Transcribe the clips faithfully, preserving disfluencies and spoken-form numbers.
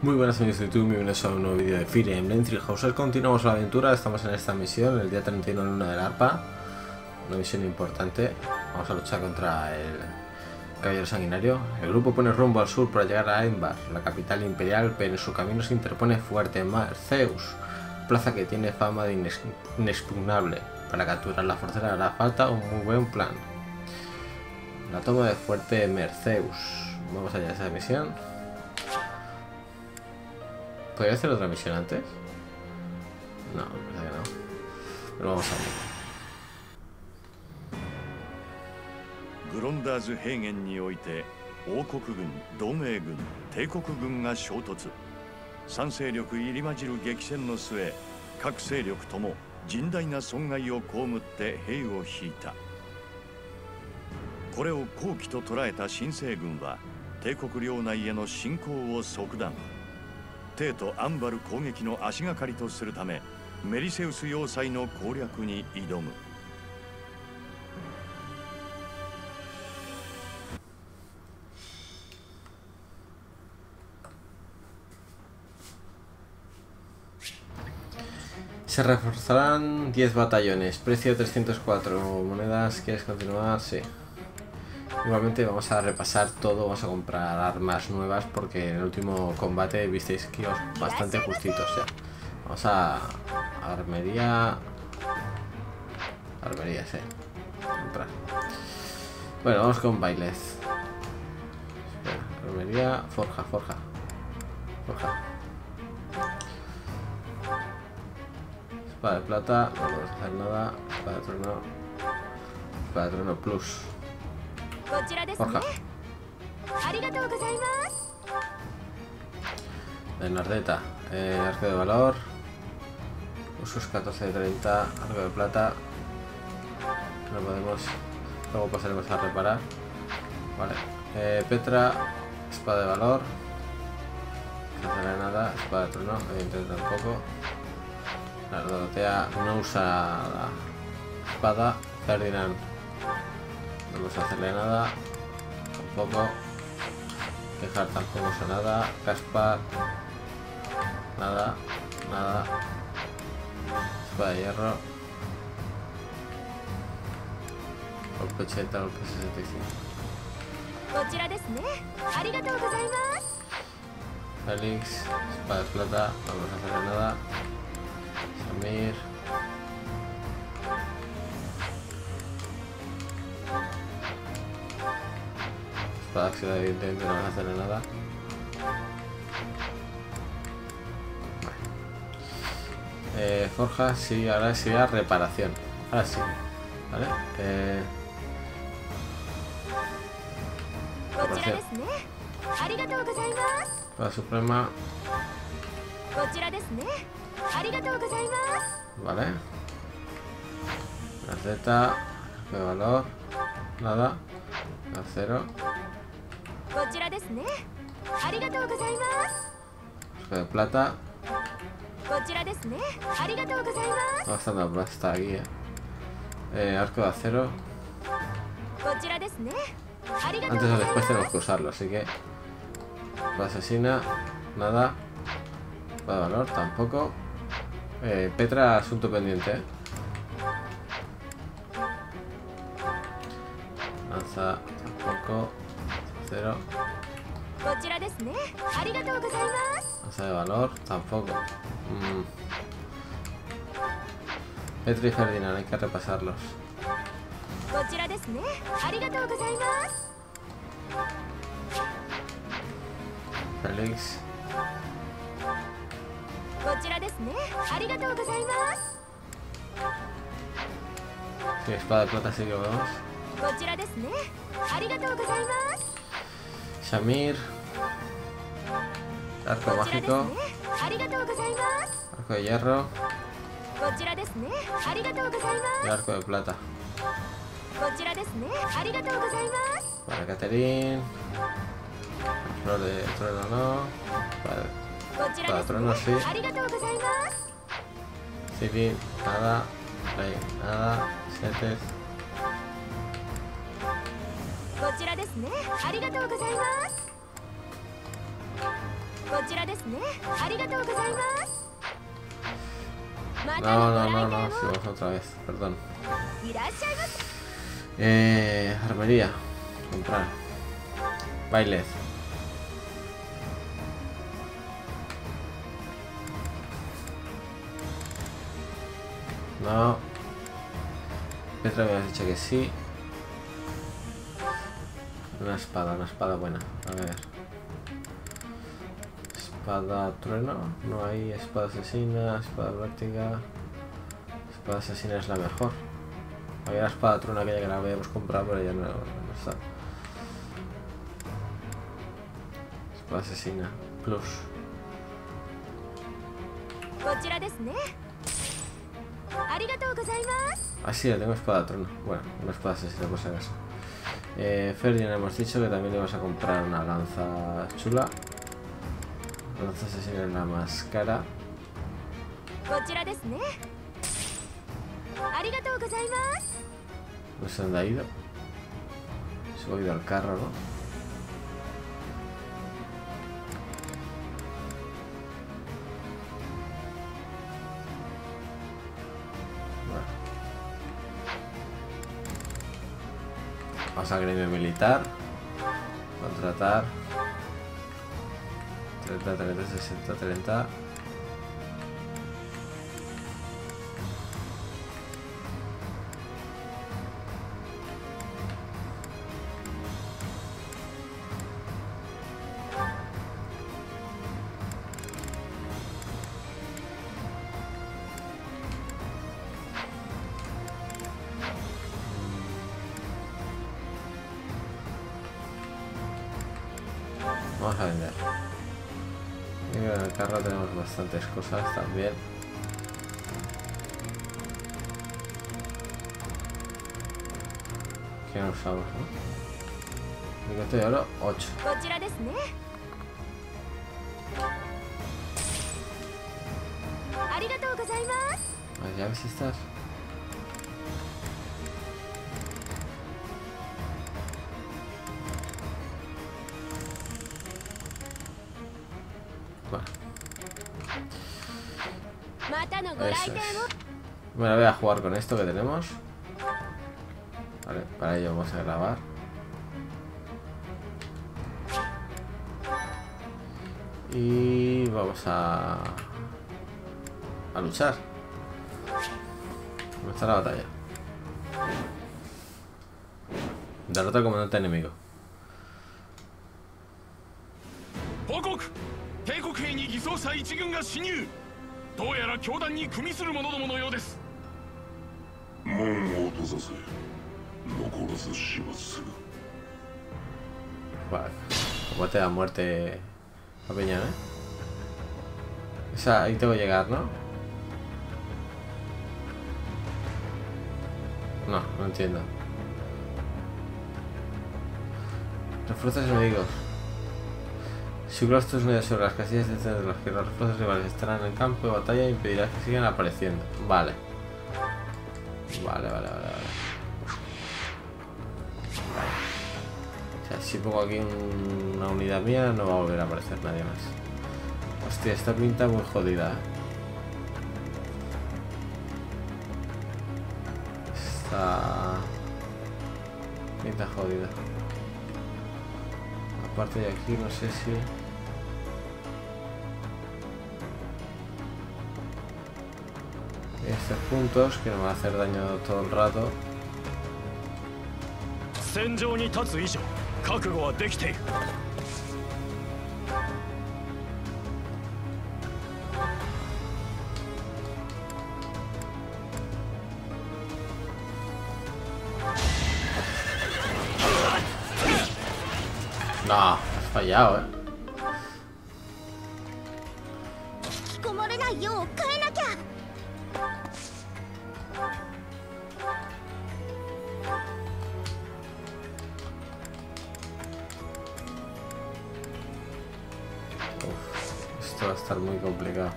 Muy buenas amigos de YouTube, bienvenidos a un nuevo vídeo de Fire Emblem: Three Houses. Continuamos la aventura, estamos en esta misión, el día treinta y uno en Luna del Arpa. Una misión importante, vamos a luchar contra el Caballero Sanguinario. El grupo pone rumbo al sur para llegar a Embar, la capital imperial, pero en su camino se interpone fuerte Merceus, plaza que tiene fama de inex inexpugnable. Para capturar la fortaleza hará falta un muy buen plan. La toma de fuerte Merceus. Vamos allá a esa misión. ¿Podría hacer otra misión antes? No, me parece que no. Pero vamos a ver. グロンダーズ平原において王国軍、同盟軍、帝国軍が衝突。三勢力入り混じる激戦の末、各勢力とも甚大な損害を被って兵を引いた。これを好機と捉えた新政軍は帝国領内への侵攻を即断。帝都アンバル攻撃の足がかりとするため、メリセウス要塞の攻略に挑む。 Se reforzarán diez batallones, precio trescientas cuatro monedas. ¿Quieres continuar? Sí. Igualmente vamos a repasar todo, vamos a comprar armas nuevas porque en el último combate visteis que os bastante justitos ya. Vamos a armería, armería, sí. Comprar. Bueno, vamos con bailes. Espera, armería, forja, forja, forja. Espada de plata, no podemos hacer nada. Espada de trono. Espada de trono plus. Forja. Bernadetta. Eh, arco de valor. Usos catorce de treinta. Arco de plata. No podemos. Luego pasaremos a reparar. Vale. Eh, Petra. Espada de valor. No hace nada. Espada de trono. Evidentemente tampoco. La Bernadetta no usa la espada. Ferdinand no vamos a hacerle nada. Tampoco. Dejar tampoco usa nada. Caspar. Nada. Nada. Espada de hierro. Golpe ochenta, golpe sesenta y cinco. Félix. Espada de plata. No vamos a hacerle nada. Shamir. Espada de acción, evidentemente no va a hacerle nada. Eh, forja, sí, ahora sería reparación. Ahora sí. ¿Vale? Eh, reparación. La suprema. Vale. La Z, de valor, nada, la cero. De plata. Bastante plata aquí. Eh. Eh, arco de acero. Antes o después tenemos que usarlo, así que. La asesina, nada. De valor, tampoco. Eh, Petra, asunto pendiente. ¿Eh? Lanza, tampoco. Cero. Lanza de valor, tampoco. Mm. Petra y Ferdinand, hay que repasarlos. Félix. Sí, espada de plata sí que vamos. Shamir. Arco mágico. Arco de hierro. Y arco de plata. Para Catherine. Flor de trueno no. Vale. Para trono sí. Civil, nada. Rey, nada. Setes. No, no, no, no, se bajó otra vez, perdón. Eh, armería, comprar, bailes. No. Petra me había dicho que sí. Una espada, una espada buena. A ver. Espada trueno. No hay espada asesina, espada práctica. Espada asesina es la mejor. Había la espada trueno aquella que la habíamos comprado, pero ya no, no está. Espada asesina. Plus. Ah, sí, le tengo espada trono. Bueno, una espada asesina por si acaso. Eh, Ferdinand, hemos dicho que también le vas a comprar una lanza chula. La lanza asesina es la más cara. No sé dónde ha ido. Se ha ido al carro, ¿no? Vamos al gremio militar. Contratar. treinta, treinta, sesenta, treinta. Vamos a vender. En el carro tenemos bastantes cosas también. ¿Qué nos usamos? ¿No? Bigote de oro, ocho. Las llaves estas. Eso es. Bueno, voy a jugar con esto que tenemos. Vale, para ello vamos a grabar. Y vamos a... a luchar. Comenzar la batalla. Derrota al comandante enemigo. Vale, combate a muerte a Peña, ¿eh? O sea, ahí tengo que llegar, ¿no? No, no entiendo. Refuerzos enemigos. Si cubras tus medios sobre las casillas de las que los refuerzos rivales estarán en el campo de batalla e impedirás que sigan apareciendo. Vale. Vale, vale, vale, vale. Vale. O sea, si pongo aquí una unidad mía no va a volver a aparecer nadie más. Hostia, esta pinta muy jodida. Esta pinta jodida. Aparte de aquí, no sé si... estos puntos que nos van a hacer daño todo el rato. No, has fallado, eh. Va a estar muy complicado.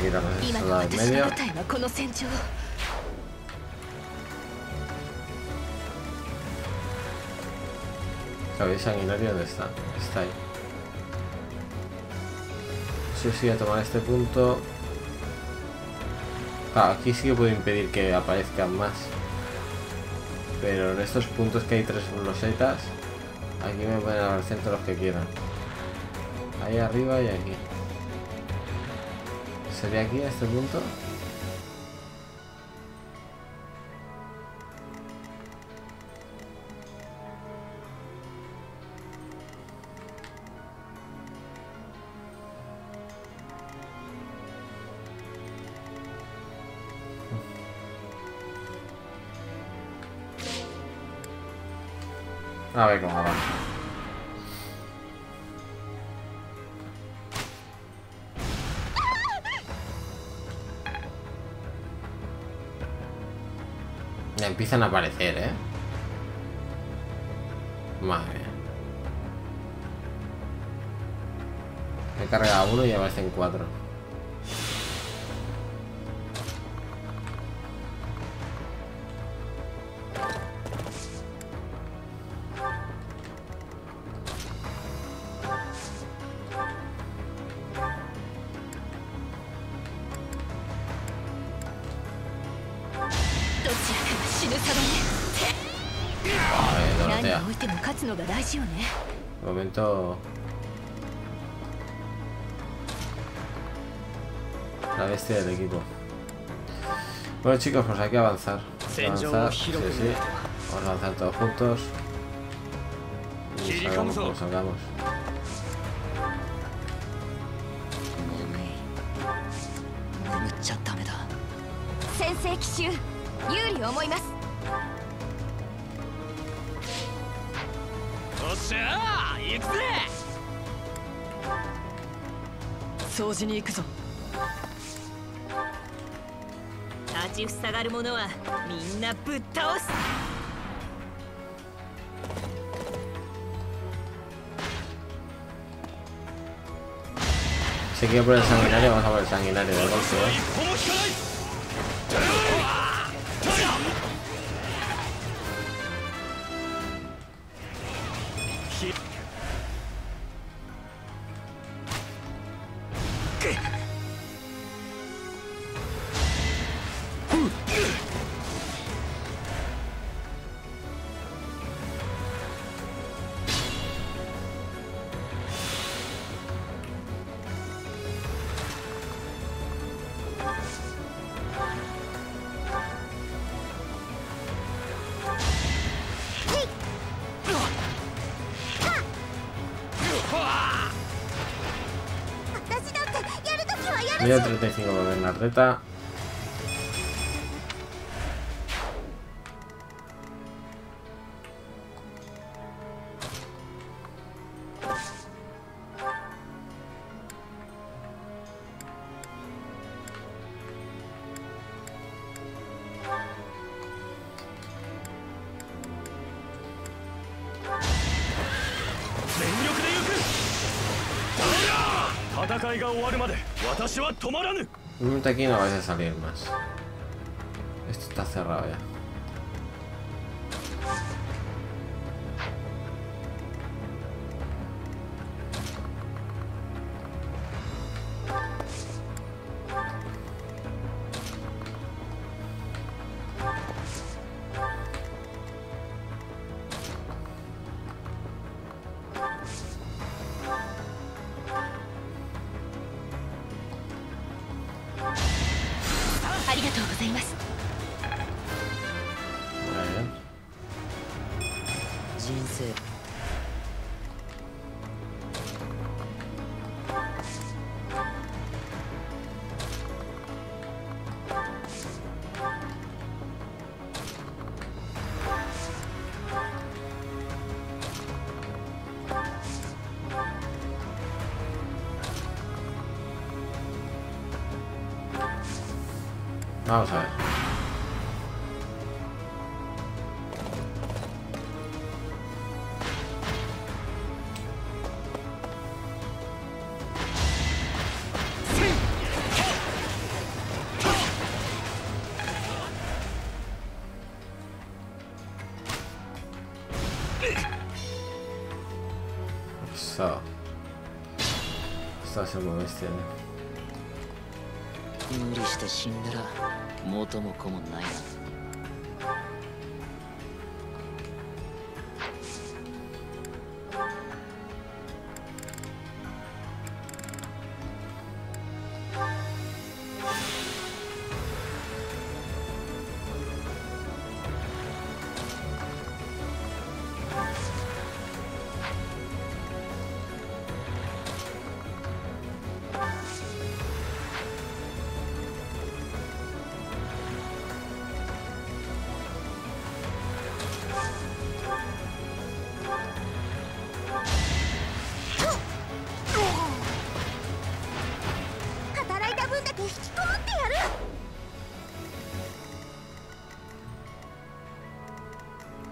a quitarnos esto de en medio. Caballo sanguinario, ¿dónde está? Está ahí. Yo sí voy a tomar este punto. Claro, aquí sí que puedo impedir que aparezcan más. Pero en estos puntos que hay tres rosetas, aquí me pueden aparecer todos los que quieran. Ahí arriba y aquí. ¿Sería aquí a este punto? A ver cómo va. Ya empiezan a aparecer, ¿eh? Madre mía. He cargado uno y ya aparecen cuatro. Momento. La bestia del equipo. Bueno, chicos, pues hay que avanzar. Avanzar, sí, sí. Vamos a avanzar todos juntos. Y salgamos como salgamos. Si quiero por el sanguinario, vamos a por el sanguinario del golpe, treinta y cinco de Bernadetta. Aquí no vais a salir más. Esto está cerrado ya. Vamos a ver. させもしてね。無理して死んだら元も子もないな。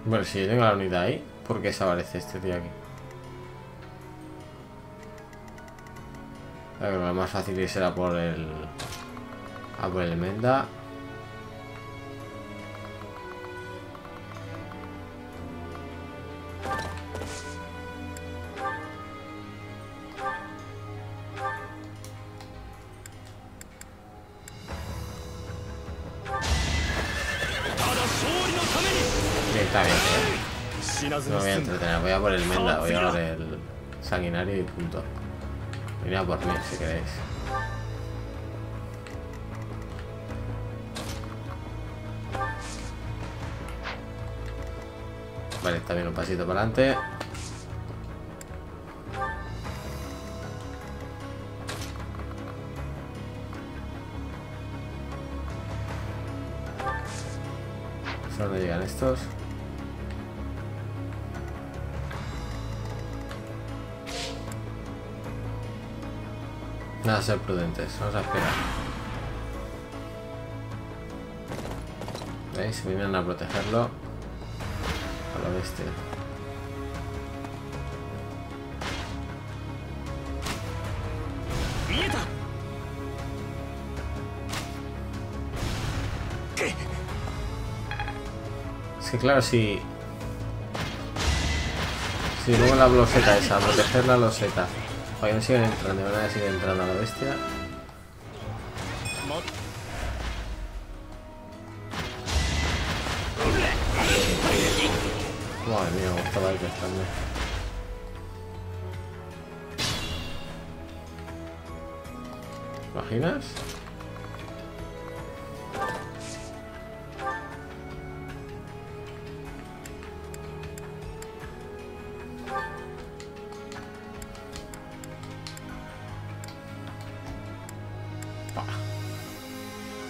Bueno, si yo tengo la unidad ahí, ¿por qué se aparece este tío aquí? Claro, lo más fácil es ir a por el... a por el Menda. No voy a entretener, voy a por el Menda, voy a por el sanguinario y punto. Venid por mí si queréis. Vale, también un pasito para adelante. ¿A dónde llegan estos? Vamos a ser prudentes, vamos a esperar. ¿Veis? Se vienen a protegerlo. A la bestia. Es que claro, si... Si luego la bloseta esa, a proteger la bloseta. Para que no sigan entrando, de verdad siguen entrando a la bestia. Madre mía, me gustaba el que está. ¿Te imaginas?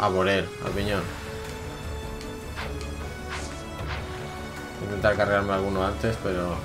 A por él, al piñón. Voy a intentar cargarme alguno antes, pero...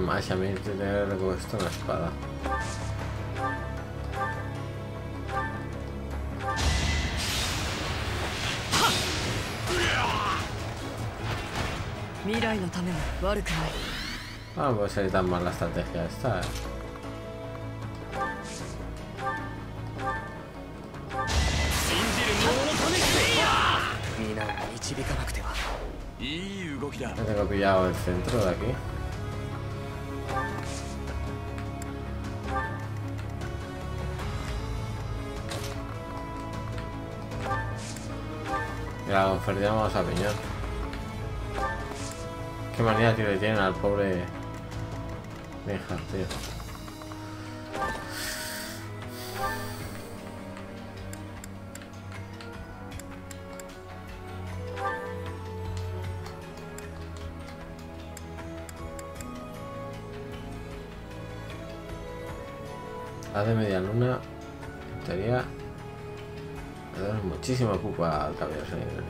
Más a mí tener puesto una espada. Ah, no puede ser tan mal la estrategia esta. Ya tengo pillado el centro de aquí. Mira, con Ferdinand vamos a piñar. Qué manía, tío, le tienen al pobre Benjar, tío. A de media luna, en teoría, le da muchísima culpa al caballero Shamir.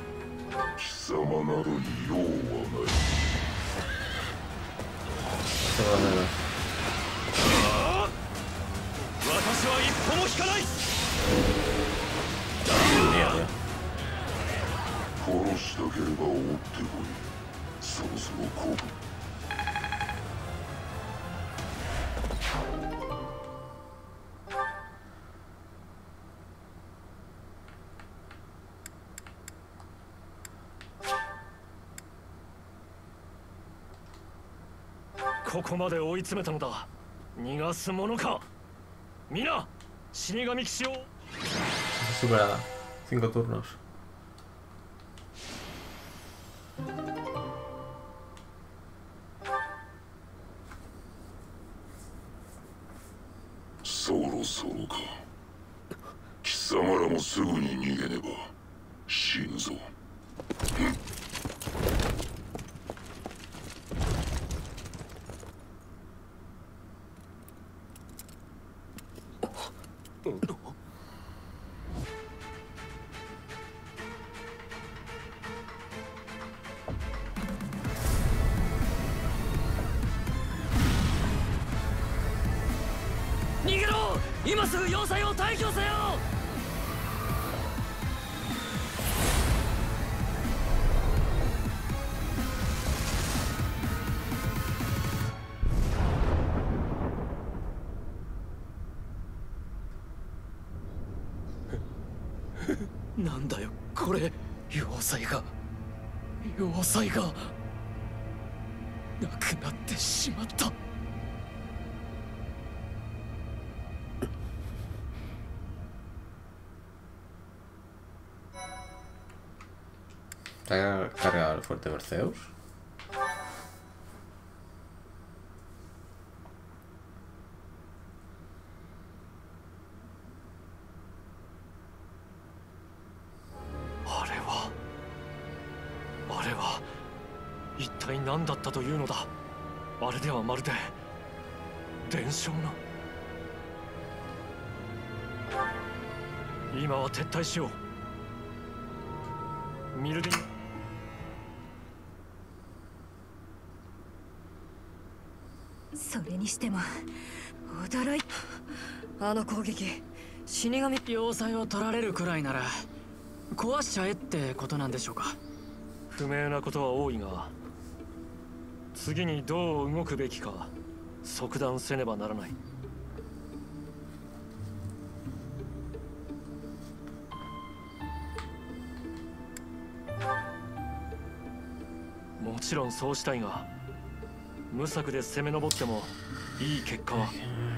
Superada. Cinco turnos. ¿Está cargado el fuerte Merceus? Exactamente.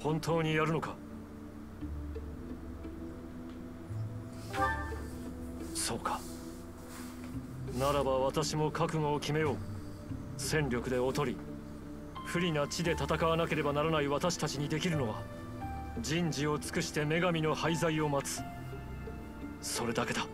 本当にやるのか。そうか。ならば私も覚悟を決めよう。戦力で劣り、不利な地で戦わなければならない私たちにできるのは、人事を尽くして女神の廃材を待つ。それだけだ。